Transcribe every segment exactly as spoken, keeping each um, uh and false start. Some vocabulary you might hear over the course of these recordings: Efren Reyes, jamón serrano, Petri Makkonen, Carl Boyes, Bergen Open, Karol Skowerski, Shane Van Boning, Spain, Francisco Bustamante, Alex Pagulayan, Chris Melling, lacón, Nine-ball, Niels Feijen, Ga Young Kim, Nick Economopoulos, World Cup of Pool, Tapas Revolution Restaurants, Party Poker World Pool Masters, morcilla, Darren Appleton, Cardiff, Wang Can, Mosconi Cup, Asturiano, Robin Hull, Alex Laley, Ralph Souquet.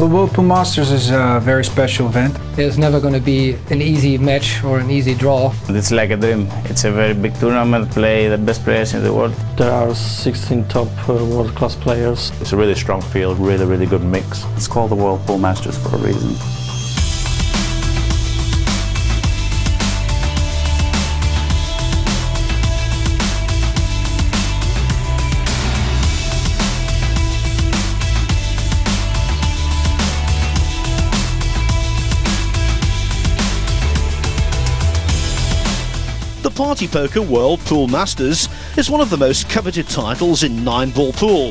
The World Pool Masters is a very special event. There's never going to be an easy match or an easy draw. It's like a dream. It's a very big tournament, play the best players in the world. There are sixteen top uh, world-class players. It's a really strong field, really, really good mix. It's called the World Pool Masters for a reason. The Party Poker World Pool Masters is one of the most coveted titles in nine-ball pool.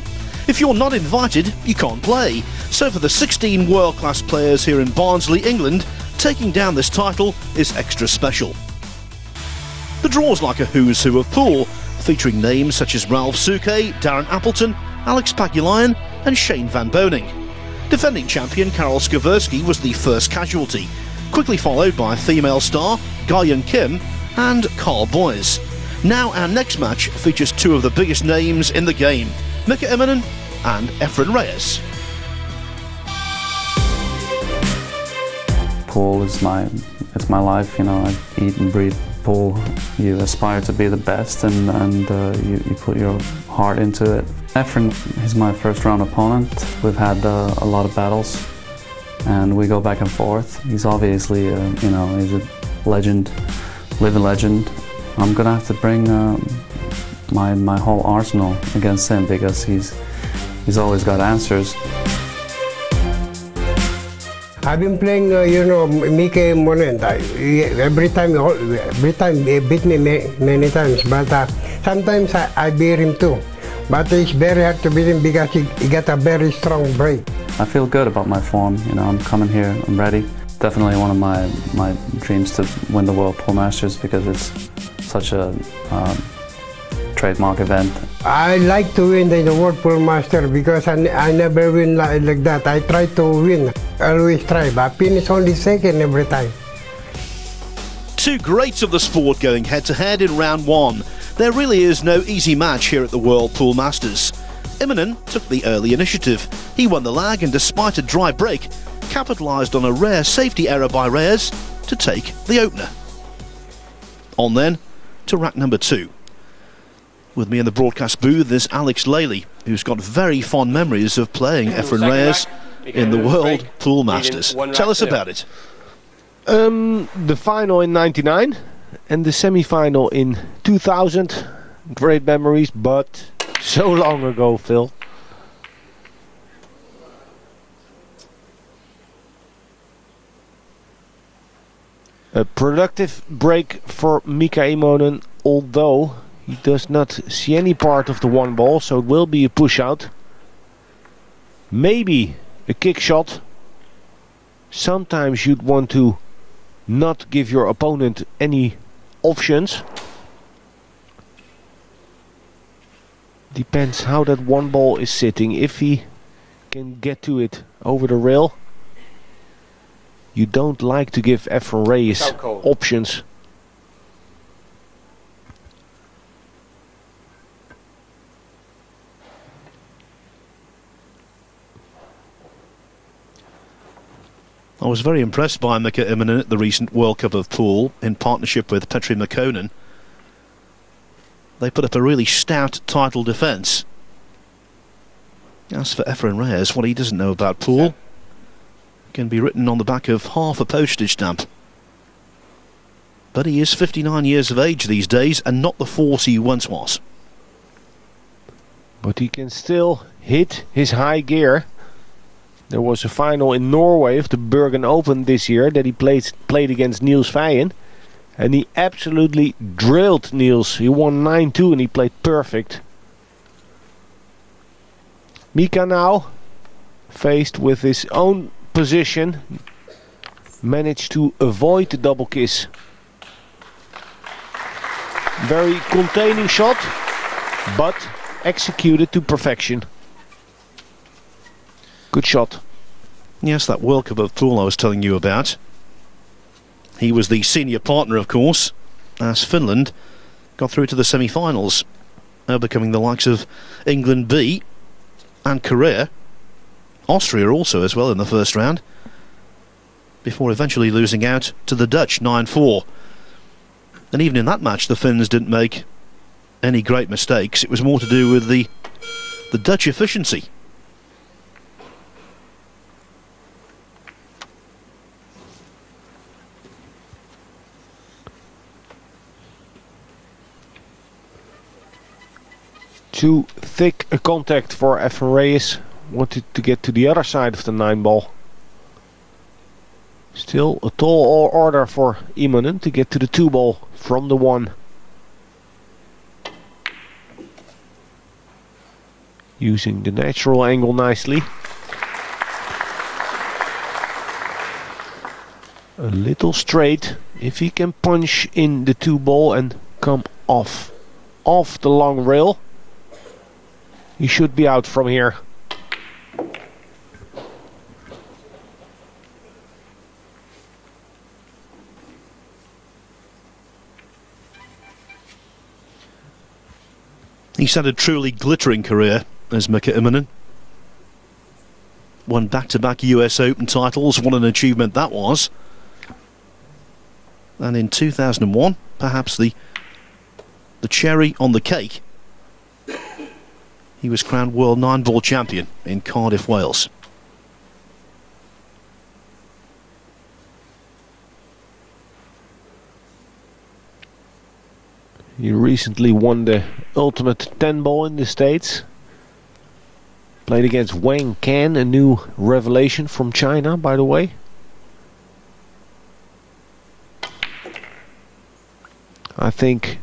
If you're not invited, you can't play. So for the sixteen world-class players here in Barnsley, England, taking down this title is extra special. The draw's like a who's who of pool, featuring names such as Ralph Souquet, Darren Appleton, Alex Pagulayan and Shane Van Boning. Defending champion Karol Skowerski was the first casualty, quickly followed by female star Ga Young Kim and Carl Boyes. Now our next match features two of the biggest names in the game, Mika Immonen and Efren Reyes. Pool is my, it's my life, you know, I eat and breathe pool. You aspire to be the best and, and uh, you, you put your heart into it. Efren is my first round opponent. We've had uh, a lot of battles and we go back and forth. He's obviously, uh, you know, he's a legend. Living legend. I'm gonna have to bring um, my my whole arsenal against him because he's he's always got answers. I've been playing, uh, you know, Mika Immonen. Every time, every time he beat me many times, but uh, sometimes I, I beat him too. But it's very hard to beat him because he, he got a very strong break. I feel good about my form. You know, I'm coming here. I'm ready. Definitely one of my, my dreams to win the World Pool Masters because it's such a um, trademark event. I like to win the World Pool Masters because I, I never win like, like that. I try to win, always try, but I finish only second every time. Two greats of the sport going head-to-head in round one. There really is no easy match here at the World Pool Masters. Immonen took the early initiative. He won the lag and despite a dry break, capitalised on a rare safety error by Reyes to take the opener. On then to rack number two. With me in the broadcast booth is Alex Laley, who's got very fond memories of playing Efren Reyes rack, in the World break, Pool Masters. Tell us two. about it. Um, the final in ninety-nine and the semi-final in two thousand. Great memories, but so long ago, Phil. A productive break for Mika Immonen, although he does not see any part of the one ball, so it will be a push out. Maybe a kick shot. Sometimes you'd want to not give your opponent any options. Depends how that one ball is sitting. If he can get to it over the rail. You don't like to give Efren Reyes options. I was very impressed by Mika Immonen at the recent World Cup of Pool in partnership with Petri Makkonen. They put up a really stout title defence. As for Efren Reyes, what he doesn't know about pool can be written on the back of half a postage stamp. But he is fifty-nine years of age these days and not the force he once was. But he can still hit his high gear. There was a final in Norway of the Bergen Open this year that he played, played against Niels Feijen. And he absolutely drilled Niels. He won nine two and he played perfect. Mika now, faced with his own position, managed to avoid the double kiss. Very containing shot, but executed to perfection. Good shot. Yes, that World Cup of Pool I was telling you about. He was the senior partner, of course, as Finland got through to the semi-finals, overcoming the likes of England B and Korea. Austria also as well in the first round, before eventually losing out to the Dutch nine four. And even in that match, the Finns didn't make any great mistakes. It was more to do with the the Dutch efficiency. Too thick a contact for Efren Reyes. Wanted to get to the other side of the nine ball. Still a tall order for Immonen to get to the two ball from the one. Using the natural angle nicely. A little straight. If he can punch in the two ball and come off, off the long rail, he should be out from here. He's had a truly glittering career as Mika Immonen. Won back-to-back U S Open titles. What an achievement that was. And in two thousand one, perhaps the the cherry on the cake, he was crowned World Nine-Ball Champion in Cardiff, Wales. He recently won the Ultimate ten ball in the States. Played against Wang Can, a new revelation from China, by the way. I think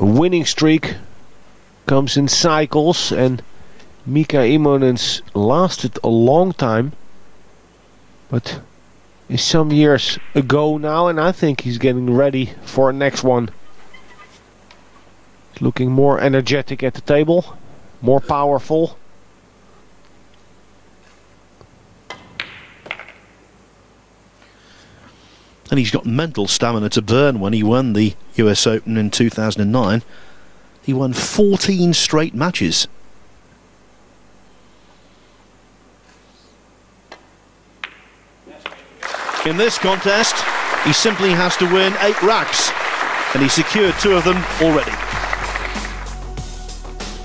a winning streak comes in cycles, and Mika Immonen's lasted a long time, but is some years ago now, and I think he's getting ready for the next one. Looking more energetic at the table, more powerful. And he's got mental stamina to burn. When he won the U S Open in two thousand nine, he won fourteen straight matches. In this contest, he simply has to win eight racks, and he secured two of them already.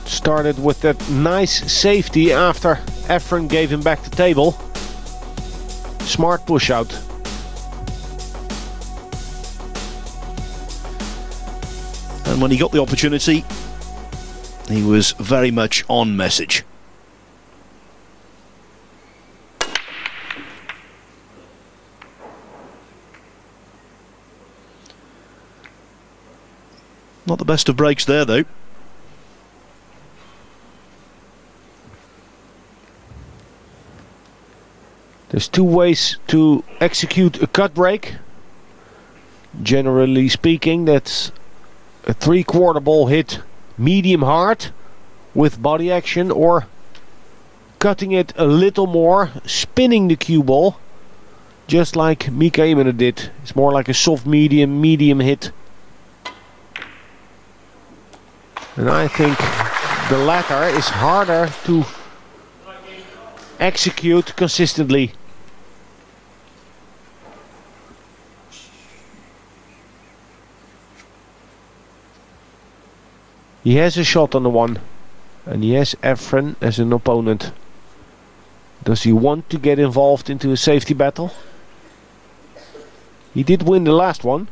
Started with that nice safety after Efren gave him back the table. Smart push out. And when he got the opportunity, he was very much on message. Not the best of breaks there, though. There's two ways to execute a cut break. Generally speaking, that's a three-quarter ball hit medium hard with body action, or cutting it a little more, spinning the cue ball, just like Mika Immonen did. It's more like a soft medium, medium hit. And I think the latter is harder to execute consistently. He has a shot on the one, and he has Efren as an opponent. Does he want to get involved into a safety battle? He did win the last one.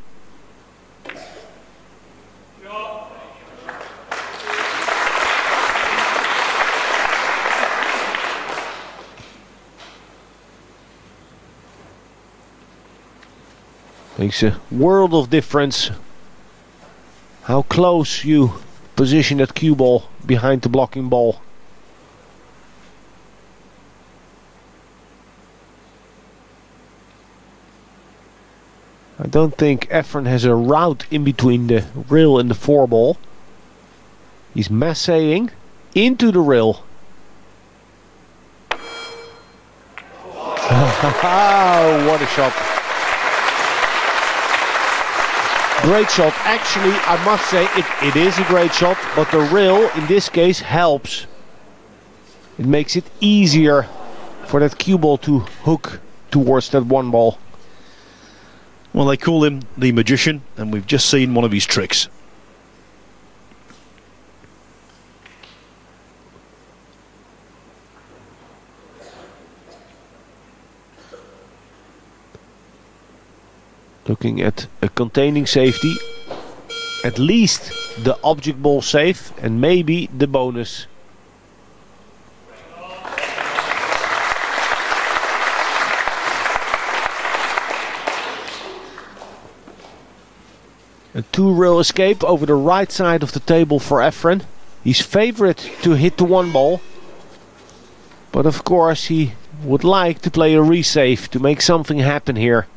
Makes a world of difference how close you position that cue ball behind the blocking ball. I don't think Efren has a route in between the rail and the four ball. He's massaging into the rail. Oh, what a shot! Great shot. Actually, I must say it, it is a great shot, but the rail in this case helps. It makes it easier for that cue ball to hook towards that one ball. Well, they call him the magician, and we've just seen one of his tricks. Looking at a containing safety, at least the object ball safe, and maybe the bonus. A two-rail escape over the right side of the table for Efren. He's favorite to hit the one ball, but of course he would like to play a resave to make something happen here.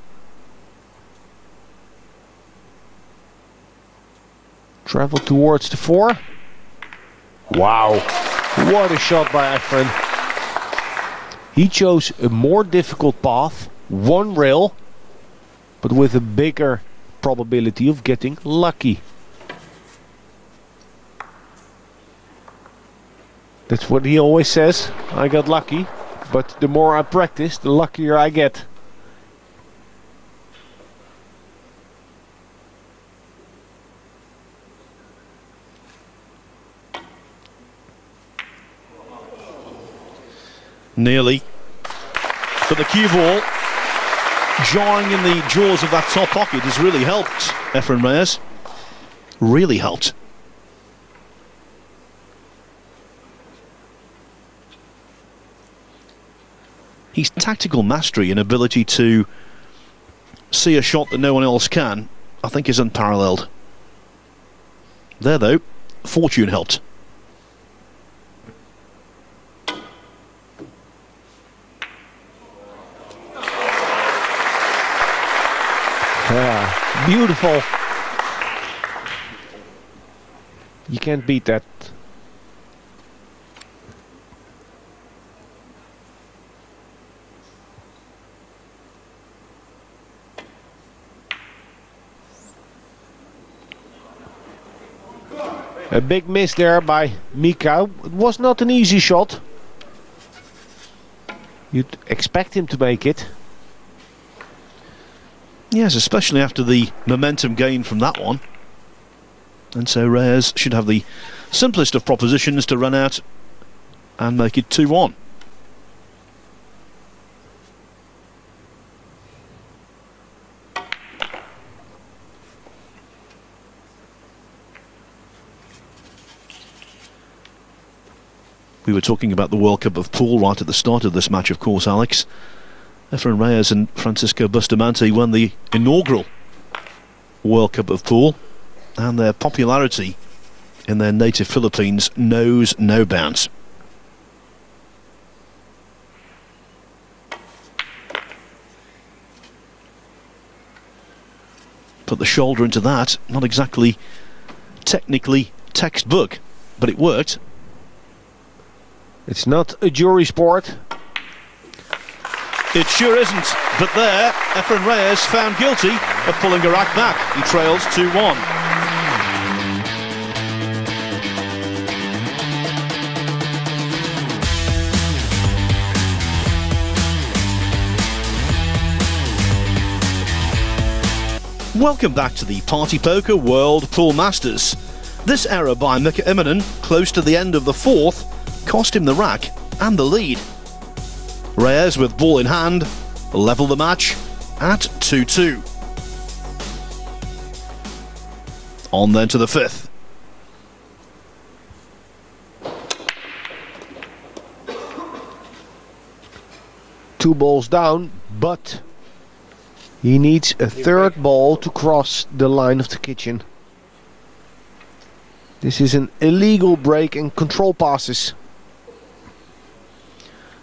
Travel towards the four. Wow, what a shot by Efren. He chose a more difficult path, one rail, but with a bigger probability of getting lucky. That's what he always says, I got lucky, but the more I practice, the luckier I get. Nearly, but the cue ball drawing in the jaws of that top pocket has really helped Efren Reyes, really helped. His tactical mastery and ability to see a shot that no one else can, I think, is unparalleled. There though, fortune helped. Yeah, beautiful. You can't beat that. A big miss there by Mika. It was not an easy shot. You'd expect him to make it. Yes, especially after the momentum gained from that one. And so Reyes should have the simplest of propositions to run out and make it two one. We were talking about the World Cup of Pool right at the start of this match, of course, Alex. Efren Reyes and Francisco Bustamante won the inaugural World Cup of Pool, and their popularity in their native Philippines knows no bounds. Put the shoulder into that, not exactly technically textbook, but it worked. It's not a jury sport. It sure isn't, but there, Efren Reyes found guilty of pulling a rack back. He trails two one. Welcome back to the Party Poker World Pool Masters. This error by Mika Immonen, close to the end of the fourth, cost him the rack and the lead. Reyes, with ball in hand, level the match at two two. On then to the fifth. Two balls down, but he needs a third ball to cross the line of the kitchen. This is an illegal break and control passes.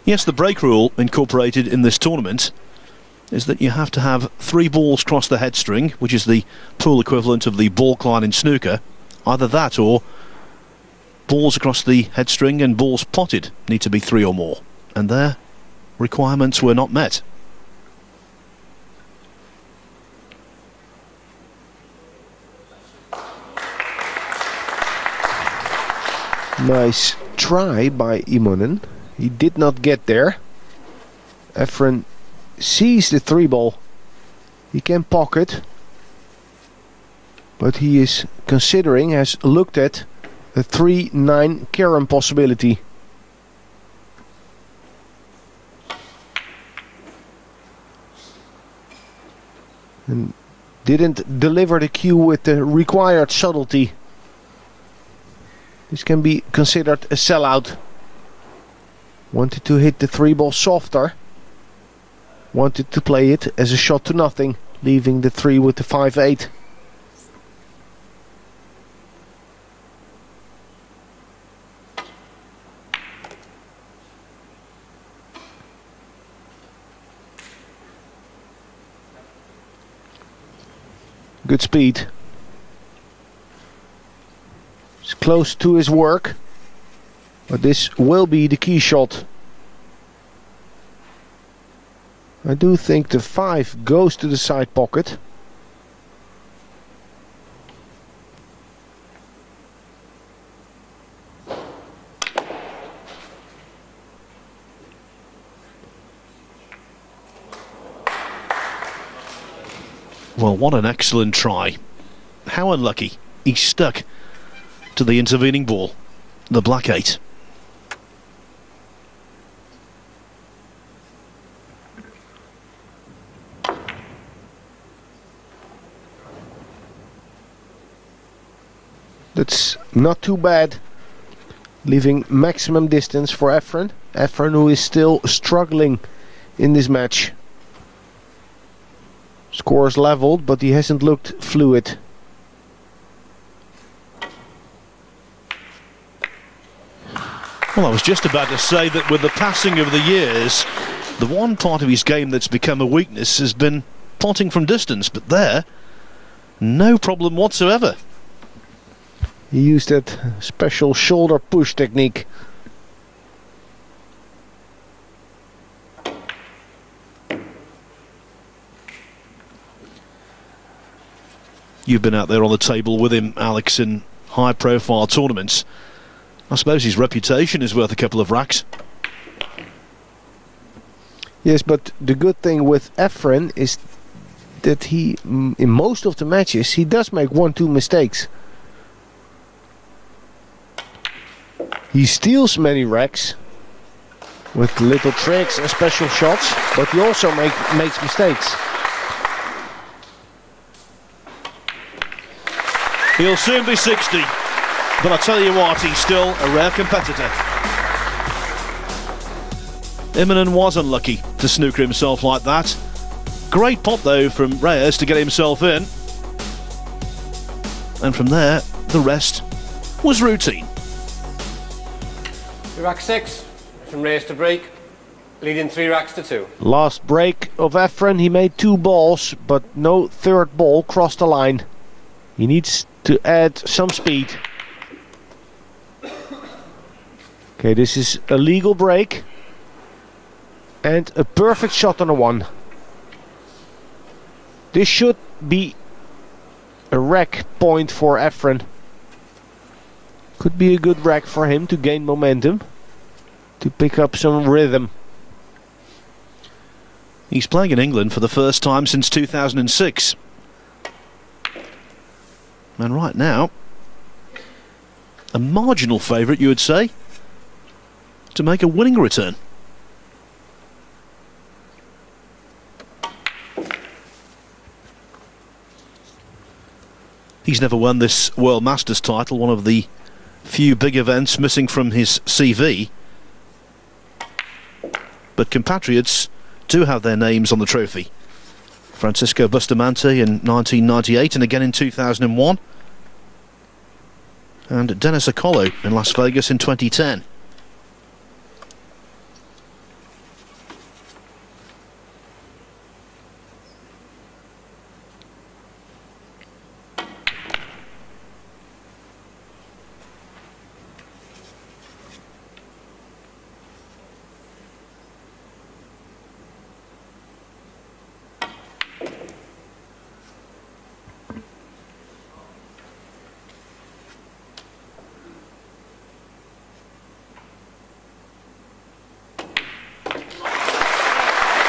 Yes, the break rule incorporated in this tournament is that you have to have three balls cross the head string, which is the pool equivalent of the ball line in snooker. Either that or balls across the head string and balls potted need to be three or more. And their requirements were not met. Nice try by Immonen. He did not get there. Efren sees the three ball. He can pocket, but he is considering, has looked at a three nine carom possibility. And didn't deliver the cue with the required subtlety. This can be considered a sellout. Wanted to hit the three ball softer. Wanted to play it as a shot to nothing, leaving the three with the five eight. Good speed. It's close to his work, but this will be the key shot. I do think the five goes to the side pocket. Well, what an excellent try. How unlucky. He stuck to the intervening ball. The black eight. That's not too bad, leaving maximum distance for Efren. Efren, who is still struggling in this match. Score's leveled, but he hasn't looked fluid. Well, I was just about to say that with the passing of the years, the one part of his game that's become a weakness has been potting from distance, but there, no problem whatsoever. He used that special shoulder push technique. You've been out there on the table with him, Alex, in high-profile tournaments. I suppose his reputation is worth a couple of racks. Yes, but the good thing with Efren is that he, in most of the matches, he does make one, two mistakes. He steals many racks with little tricks and special shots, but he also make, makes mistakes. He'll soon be sixty, but I tell you what, he's still a rare competitor. Immonen was unlucky to snooker himself like that. Great pot, though, from Reyes to get himself in. And from there, the rest was routine. Rack six, from Reyes to break, leading three racks to two. Last break of Efren, he made two balls, but no third ball crossed the line. He needs to add some speed. Okay, this is a legal break. And a perfect shot on a one. This should be a rack point for Efren. Could be a good rack for him to gain momentum, to pick up some rhythm. He's playing in England for the first time since two thousand six. And right now, a marginal favourite, you would say, to make a winning return. He's never won this World Masters title, one of the few big events missing from his C V. But compatriots do have their names on the trophy. Francisco Bustamante in nineteen ninety-eight and again in two thousand one. And Dennis Orcollo in Las Vegas in twenty ten.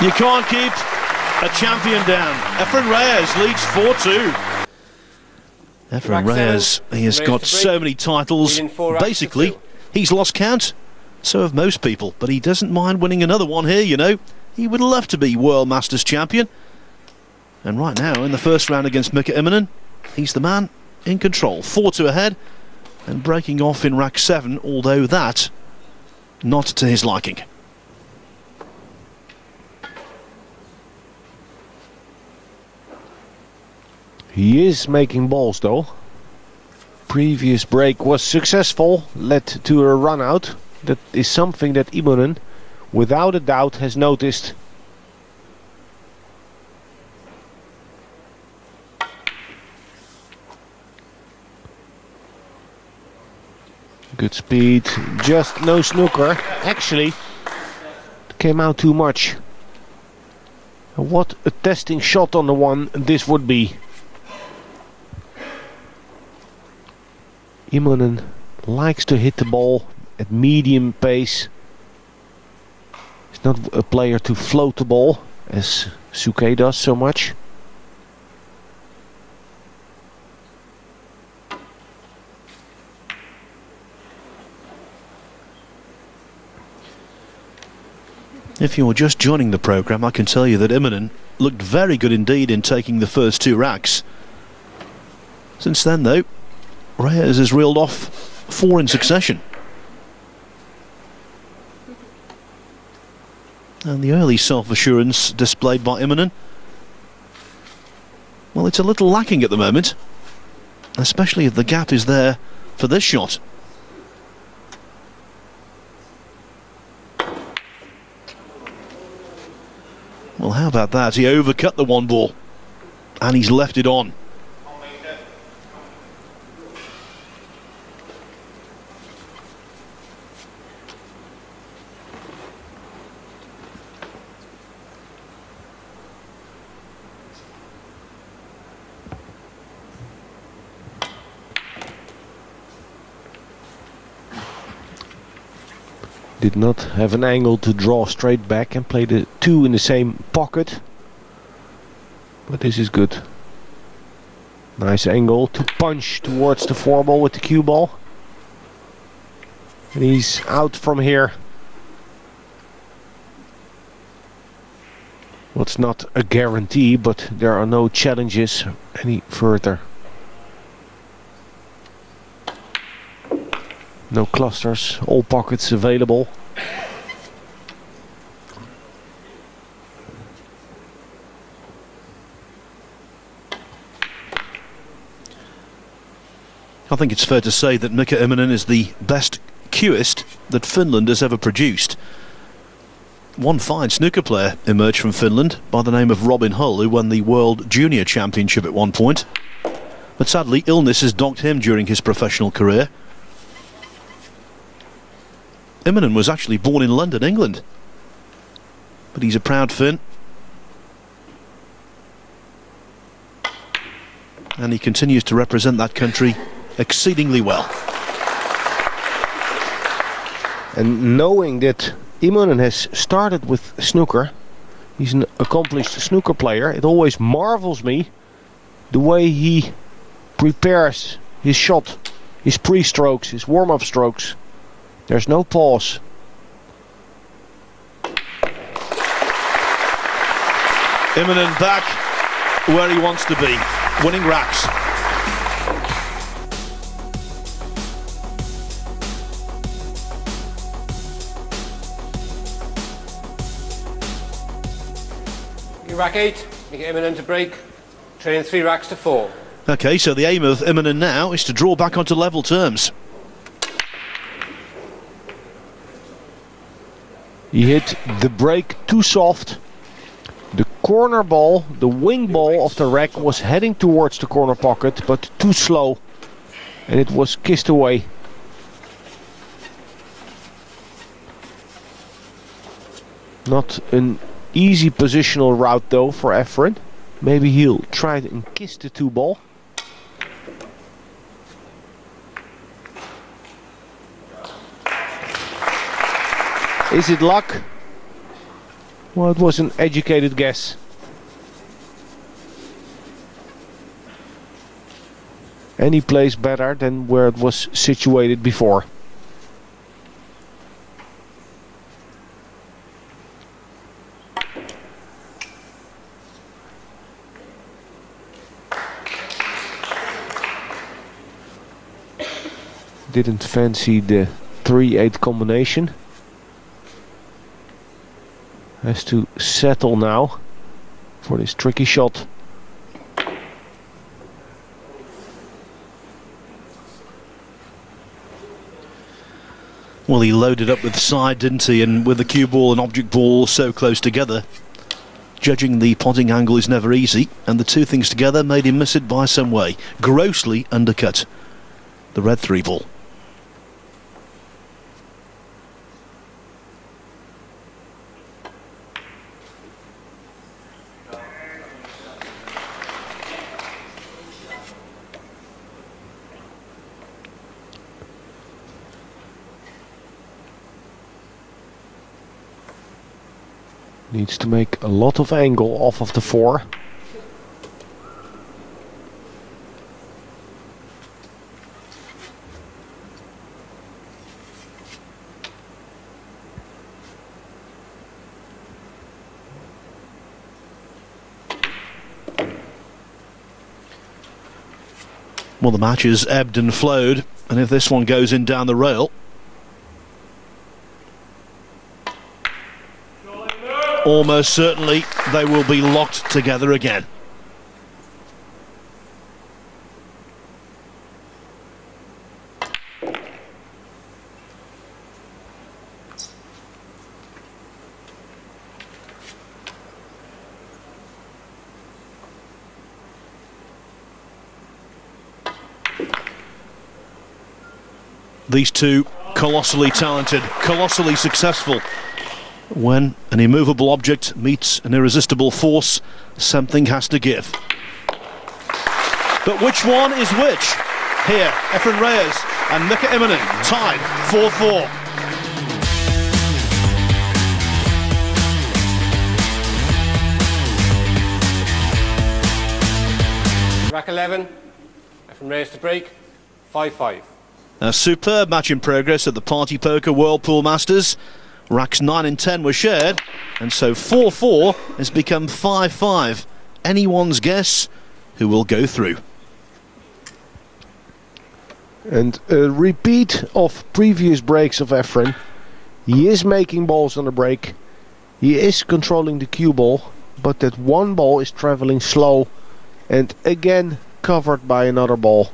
You can't keep a champion down. Efren Reyes leads four two. Efren Reyes, he has got so many titles, basically he's lost count. So have most people, but he doesn't mind winning another one here, you know. He would love to be World Masters champion. And right now, in the first round against Mika Immonen, he's the man in control. four two ahead, and breaking off in rack seven, although that, not to his liking. He is making balls, though. Previous break was successful, led to a run out. That is something that Immonen, without a doubt, has noticed. Good speed, just no snooker. Actually, came out too much. What a testing shot on the one this would be. Immonen likes to hit the ball at medium pace. He's not a player to float the ball, as Souquet does so much. If you're just joining the program, I can tell you that Immonen looked very good indeed in taking the first two racks. Since then, though, Reyes has reeled off four in succession. And the early self-assurance displayed by Immonen, well, it's a little lacking at the moment, especially if the gap is there for this shot. Well, how about that? He overcut the one ball, and he's left it on. Did not have an angle to draw straight back and play the two in the same pocket. But this is good. Nice angle to punch towards the four ball with the cue ball. And he's out from here. Well, it's not a guarantee, but there are no challenges any further. No clusters, all pockets available. I think it's fair to say that Mika Immonen is the best cueist that Finland has ever produced. One fine snooker player emerged from Finland by the name of Robin Hull, who won the World Junior Championship at one point. But sadly, illness has dogged him during his professional career. Immonen was actually born in London, England, but he's a proud Finn, and he continues to represent that country exceedingly well. And knowing that Immonen has started with snooker, he's an accomplished snooker player, it always marvels me the way he prepares his shot, his pre-strokes, his warm-up strokes. There's no pause. Immonen back where he wants to be, winning racks. Rack eight, you get Immonen to break, trailing three racks to four. Okay, so the aim of Immonen now is to draw back onto level terms. He hit the break too soft. The corner ball, the wing ball of the rack was heading towards the corner pocket, but too slow. And it was kissed away. Not an easy positional route though for Efren. Maybe he'll try and kiss the two ball. Is it luck? Well, it was an educated guess. And he plays better than where it was situated before. Didn't fancy the three eight combination. Has to settle now for this tricky shot. Well, he loaded up with side, didn't he? And with the cue ball and object ball so close together, judging the potting angle is never easy. And the two things together made him miss it by some way. Grossly undercut the red three ball. Needs to make a lot of angle off of the four. Well, the match has ebbed and flowed, and if this one goes in down the rail, almost certainly they will be locked together again. These two, colossally talented, colossally successful. When an immovable object meets an irresistible force, something has to give. But which one is which? Here, Efren Reyes and Mika Immonen tied four four. Rack eleven, Efren Reyes to break, five five. A superb match in progress at the Party Poker World Pool Masters. Racks nine and ten were shared, and so four four has become five five. Anyone's guess who will go through. And a repeat of previous breaks of Efren. He is making balls on the break. He is controlling the cue ball, but that one ball is traveling slow and again covered by another ball.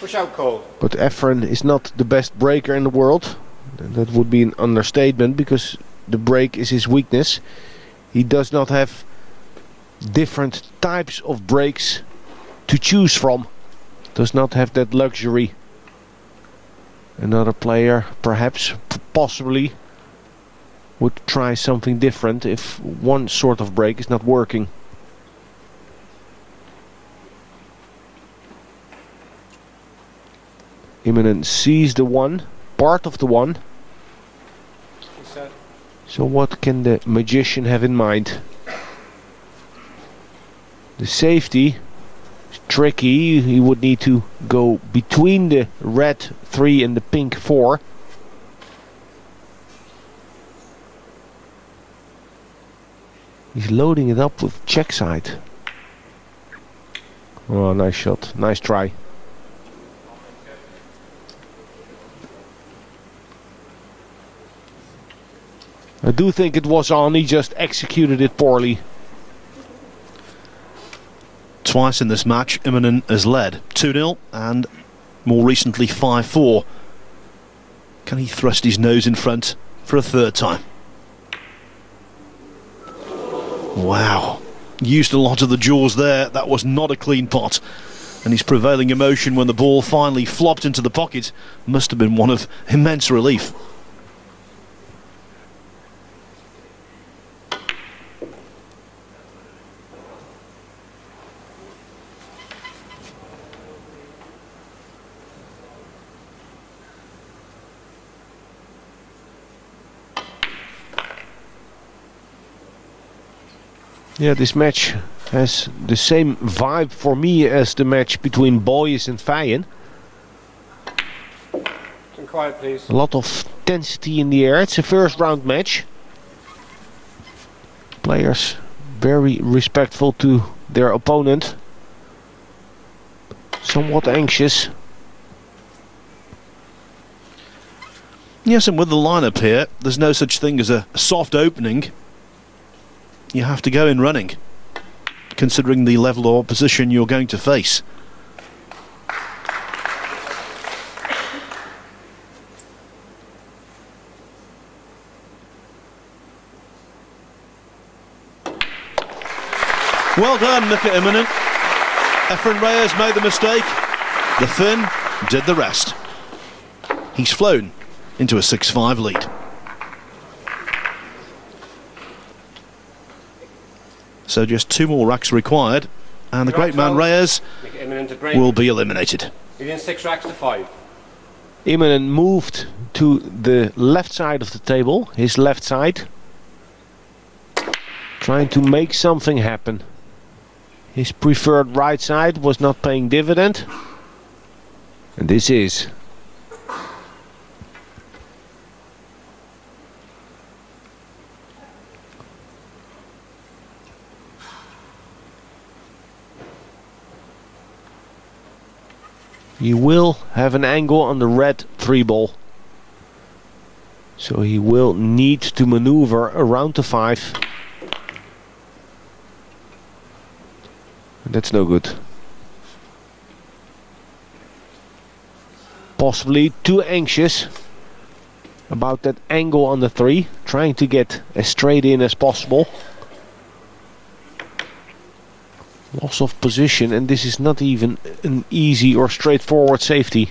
Push out call. But Efren is not the best breaker in the world. That would be an understatement, because the break is his weakness. He does not have different types of breaks to choose from. Does not have that luxury. Another player, perhaps, possibly, would try something different if one sort of break is not working. Immonen sees the one, part of the one. So what can the magician have in mind? The safety is tricky. He would need to go between the red three and the pink four. He's loading it up with check side. Oh, nice shot, nice try. I do think it was on, he just executed it poorly. Twice in this match, Immonen has led two nil and more recently five four. Can he thrust his nose in front for a third time? Wow, used a lot of the jaws there, that was not a clean pot. And his prevailing emotion when the ball finally flopped into the pocket must have been one of immense relief. Yeah, this match has the same vibe for me as the match between Boyes and Feijen. Quiet, please. A lot of intensity in the air. It's a first round match. Players very respectful to their opponent. Somewhat anxious. Yes, and with the lineup here, there's no such thing as a soft opening. You have to go in running, considering the level of opposition you're going to face. Well done, Mika Immonen. Efren Reyes made the mistake. The Finn did the rest. He's flown into a six five lead. So just two more racks required, and the great man Reyes will be eliminated. Within six racks to five. Immonen moved to the left side of the table, his left side, trying to make something happen. His preferred right side was not paying dividend. And this is. He will have an angle on the red three ball. So he will need to maneuver around the five. That's no good. Possibly too anxious about that angle on the three, trying to get as straight in as possible. Loss of position, and this is not even an easy or straightforward safety.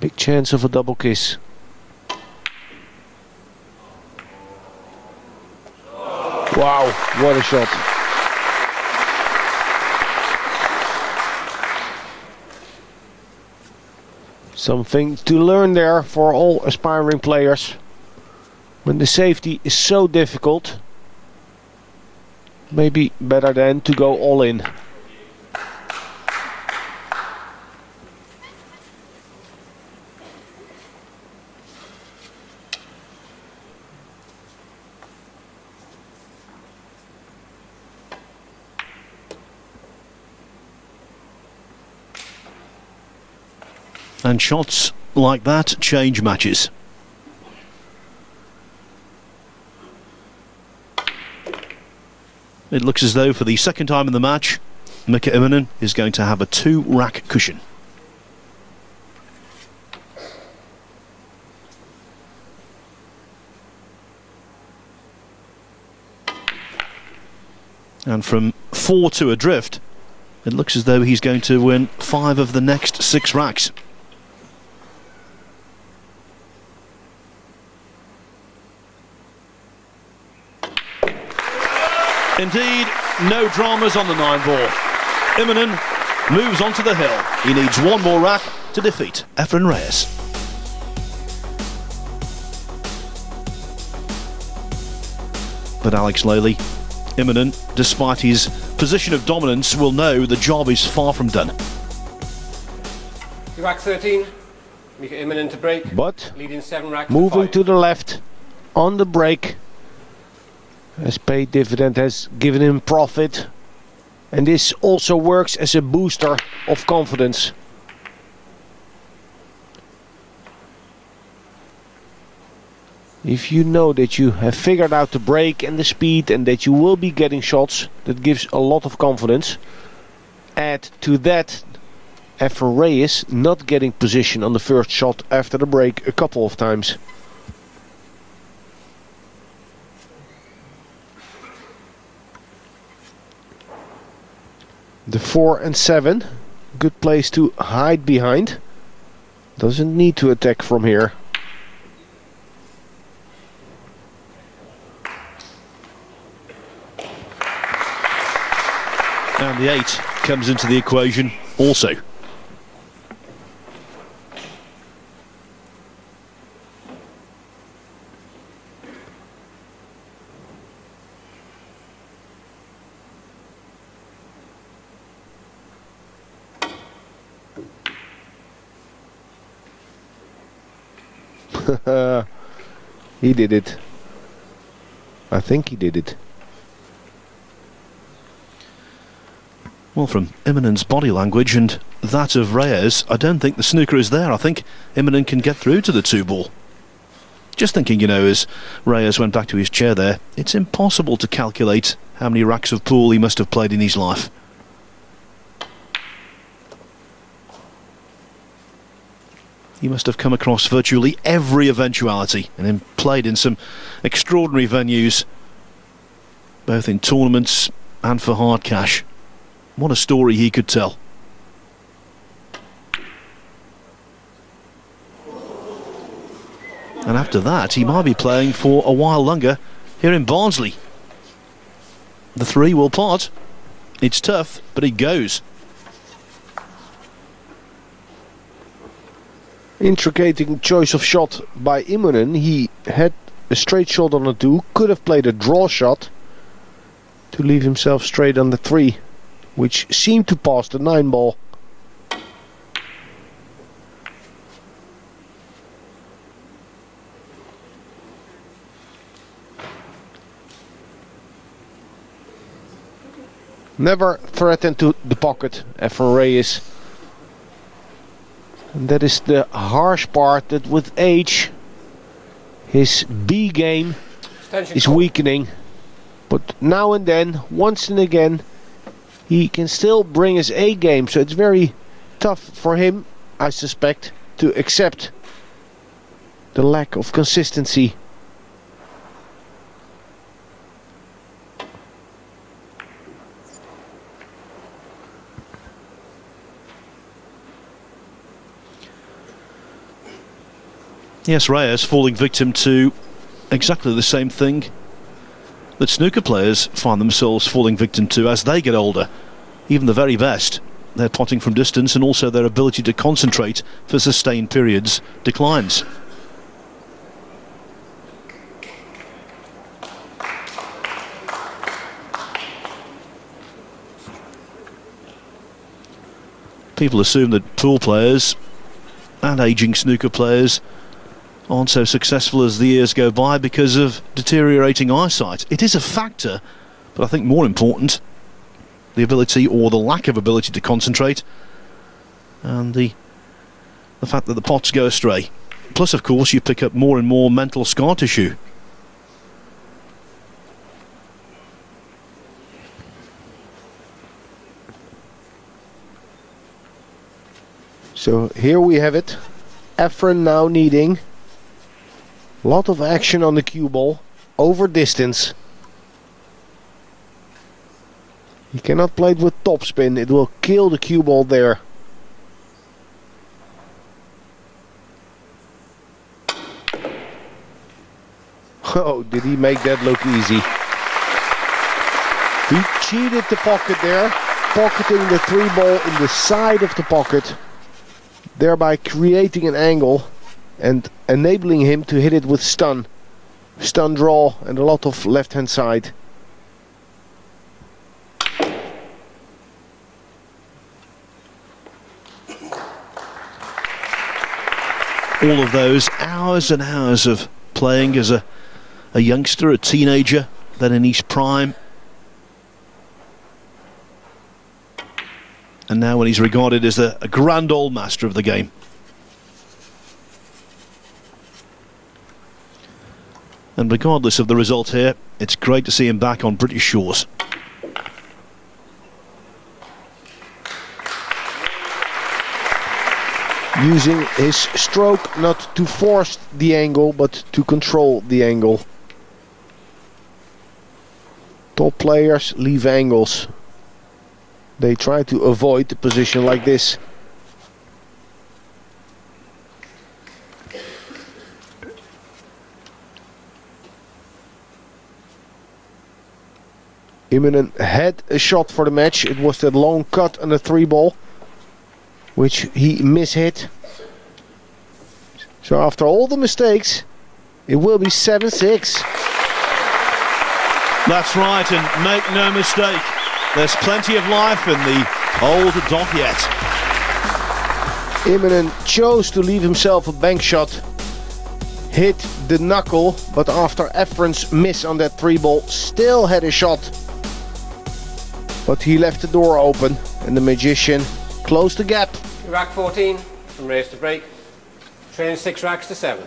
Big chance of a double kiss. Wow, what a shot. Something to learn there for all aspiring players. When the safety is so difficult, maybe better then to go all in. And shots like that change matches. It looks as though for the second time in the match, Mika Immonen is going to have a two-rack cushion. And from four to adrift, it looks as though he's going to win five of the next six racks. Indeed, no dramas on the nine ball. Immonen moves onto the hill. He needs one more rack to defeat Efren Reyes. But Alex Laley, Immonen, despite his position of dominance, will know the job is far from done. Rack thirteen, Mika Immonen to break. But leading seven racks moving to, to the left on the break. Has paid dividend, has given him profit, and this also works as a booster of confidence. If you know that you have figured out the break and the speed and that you will be getting shots, that gives a lot of confidence. Add to that Efren Reyes not getting position on the first shot after the break a couple of times. The four and seven, good place to hide behind. Doesn't need to attack from here. And the eight comes into the equation also. He did it. I think he did it. Well, from Immonen's body language and that of Reyes, I don't think the snooker is there. I think Immonen can get through to the two ball. Just thinking, you know, as Reyes went back to his chair there, it's impossible to calculate how many racks of pool he must have played in his life. He must have come across virtually every eventuality and played in some extraordinary venues, both in tournaments and for hard cash. What a story he could tell. And after that, he might be playing for a while longer here in Barnsley. The three will pot. It's tough, but it goes. Intricate choice of shot by Immonen. He had a straight shot on the two, could have played a draw shot to leave himself straight on the three, which seemed to pass the nine ball. Never threatened to the pocket, Efren Reyes. And that is the harsh part, that with age his B game is weakening. But now and then, once and again, he can still bring his A game. So it's very tough for him, I suspect, to accept the lack of consistency. Yes, Reyes falling victim to exactly the same thing that snooker players find themselves falling victim to as they get older. Even the very best, their potting from distance and also their ability to concentrate for sustained periods declines. People assume that pool players and aging snooker players aren't so successful as the years go by because of deteriorating eyesight. It is a factor, but I think more important, the ability or the lack of ability to concentrate and the the fact that the pots go astray. Plus, of course, you pick up more and more mental scar tissue. So here we have it. Efren now needing lot of action on the cue ball over distance. He cannot play it with topspin, it will kill the cue ball there. Oh, did he make that look easy? He cheated the pocket there, pocketing the three ball in the side of the pocket, thereby creating an angle and enabling him to hit it with stun. Stun draw and a lot of left-hand side. All of those hours and hours of playing as a, a youngster, a teenager, then in his prime. And now when he's regarded as a, a grand old master of the game. And regardless of the result here, it's great to see him back on British shores. Using his stroke not to force the angle, but to control the angle. Top players leave angles. They try to avoid the position like this. Immonen had a shot for the match. It was that long cut on the three ball, which he mishit. So after all the mistakes, it will be seven six. That's right, and make no mistake, there's plenty of life in the old dock yet. Immonen chose to leave himself a bank shot hit the knuckle, but after Efren's miss on that three ball, still had a shot. But he left the door open and the magician closed the gap. Rack fourteen from raise to break, trailing six racks to seven.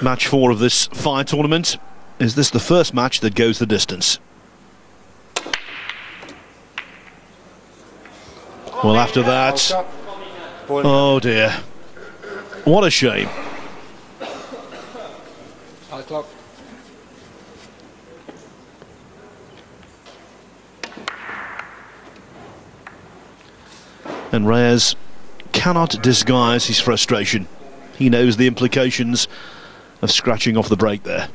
Match four of this Fire tournament. Is this the first match that goes the distance? Well, after that, oh dear, what a shame. Clock. And Reyes cannot disguise his frustration. He knows the implications of scratching off the break there.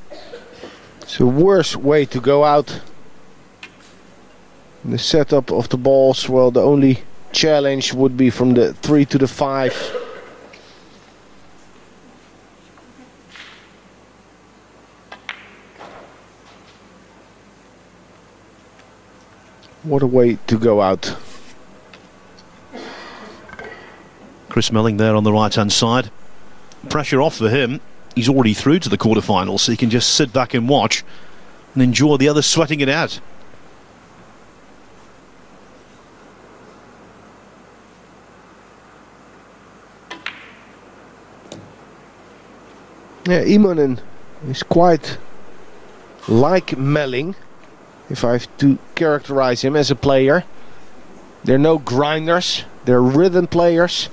It's the worst way to go out. The setup of the balls, well, the only challenge would be from the three to the five. What a way to go out. Chris Melling there on the right-hand side. Pressure off for him. He's already through to the quarterfinals, so he can just sit back and watch and enjoy the others sweating it out. Yeah, Immonen is quite like Melling, if I have to characterize him as a player. They're no grinders, they're rhythm players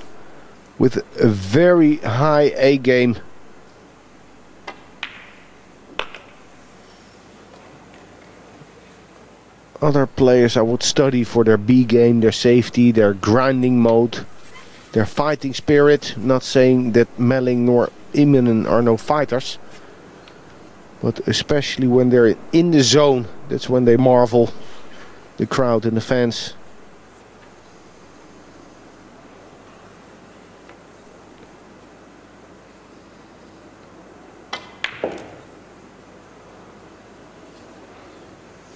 with a very high A game. Other players I would study for their B game, their safety, their grinding mode, their fighting spirit. Not saying that Melling nor Immonen are no fighters, but especially when they're in the zone, that's when they marvel the crowd and the fans.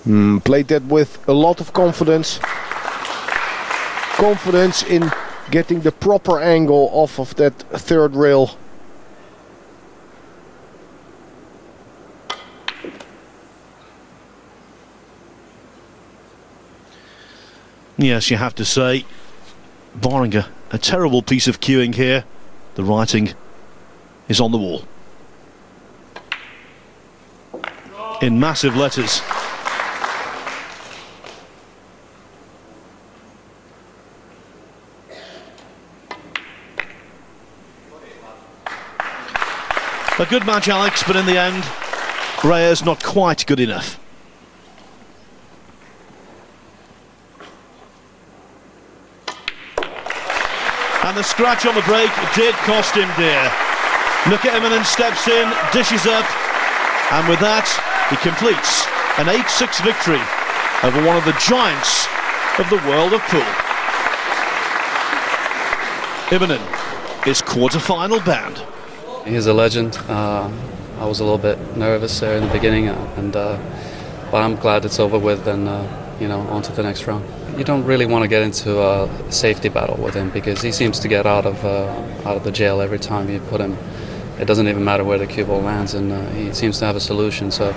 Mm, played that with a lot of confidence. Confidence in getting the proper angle off of that third rail. Yes, you have to say, barring a, a terrible piece of queuing here, the writing is on the wall. In massive letters. A good match, Alex, but in the end, Reyes not quite good enough. And the scratch on the break did cost him dear. Mika Immonen steps in, dishes up, and with that, he completes an eight six victory over one of the giants of the world of pool. Immonen is quarterfinal bound. He's a legend. Uh, I was a little bit nervous there in the beginning, and uh, but I'm glad it's over with, and uh, you know, on to the next round. You don't really want to get into a safety battle with him because he seems to get out of uh, out of the jail every time you put him. It doesn't even matter where the cue ball lands, and uh, he seems to have a solution. So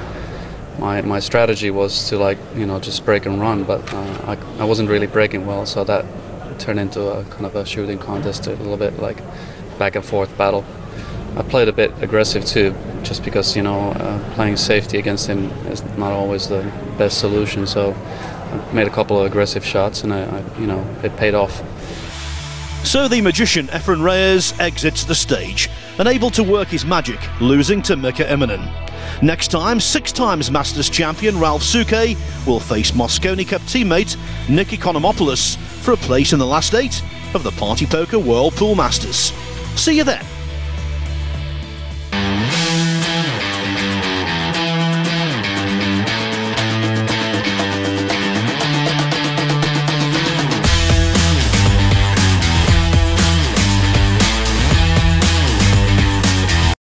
my my strategy was to, like, you know, just break and run, but uh, I, I wasn't really breaking well, so that turned into a kind of a shooting contest, a little bit like back and forth battle. I played a bit aggressive too, just because, you know, uh, playing safety against him is not always the best solution. So I made a couple of aggressive shots, and I, I, you know, it paid off. So the magician Efren Reyes exits the stage, unable to work his magic, losing to Mika Immonen. Next time, six times Masters champion Ralph Souquet will face Mosconi Cup teammate Nick Economopoulos for a place in the last eight of the Party Poker World Pool Masters. See you then.